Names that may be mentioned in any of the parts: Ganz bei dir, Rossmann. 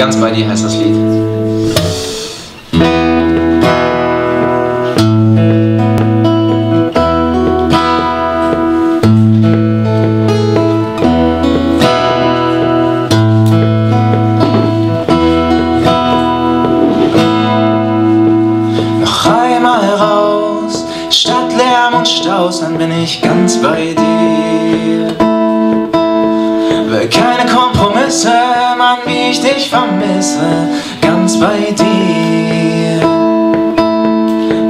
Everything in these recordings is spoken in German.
Ganz bei dir heißt das Lied. Noch einmal raus, statt Lärm und Staus, dann bin ich ganz bei dir. Will keine Kompromisse, Mann, wie ich dich vermisse, ganz bei dir.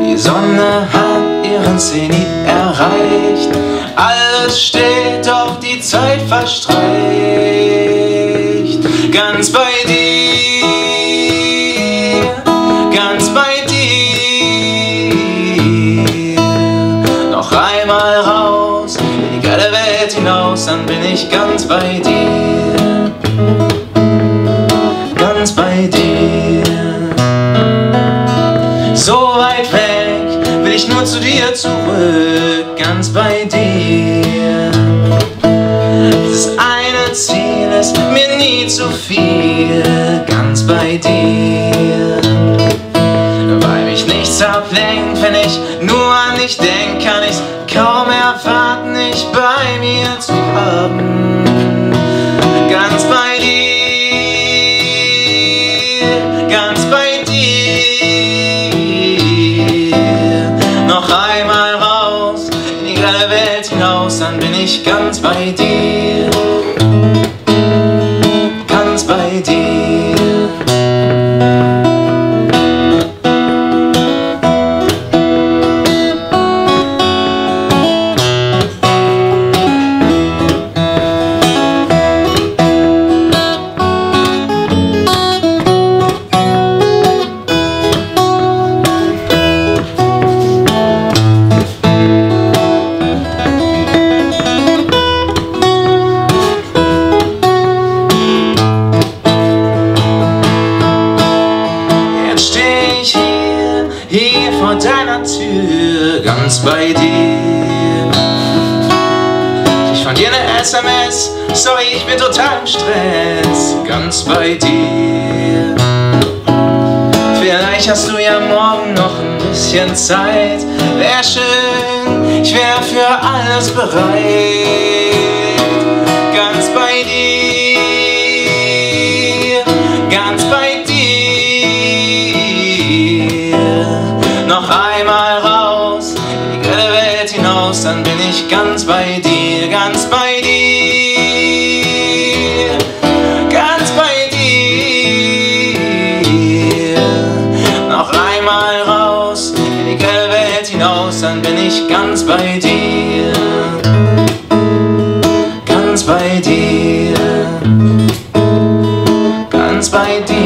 Die Sonne hat ihren Zenit erreicht, alles steht, doch die Zeit verstreicht. Ganz bei dir, ganz bei dir. Noch einmal raus, in die geile Welt hinaus, dann bin ich ganz bei dir. Ganz bei dir. So weit weg will ich nur zu dir zurück, ganz bei dir. Dieses eine Ziel ist mir nie zu viel, ganz bei dir. Weil mich nichts ablenkt, wenn ich nur an dich denk, kann ich's kaum erwarten, dich bei mir zu haben. Ganz bei dir. Dann bin ich ganz bei dir, ganz bei dir. Hier vor deiner Tür, ganz bei dir. Ich fand dir ne SMS, sorry, ich bin total im Stress, ganz bei dir. Vielleicht hast du ja morgen noch ein bisschen Zeit, wär schön, ich wär für alles bereit. Ganz bei dir, ganz bei dir. Noch einmal raus, in die geile Welt hinaus, dann bin ich ganz bei dir, ganz bei dir, ganz bei dir. Noch einmal raus, in die geile Welt hinaus, dann bin ich ganz bei dir, ganz bei dir, ganz bei dir.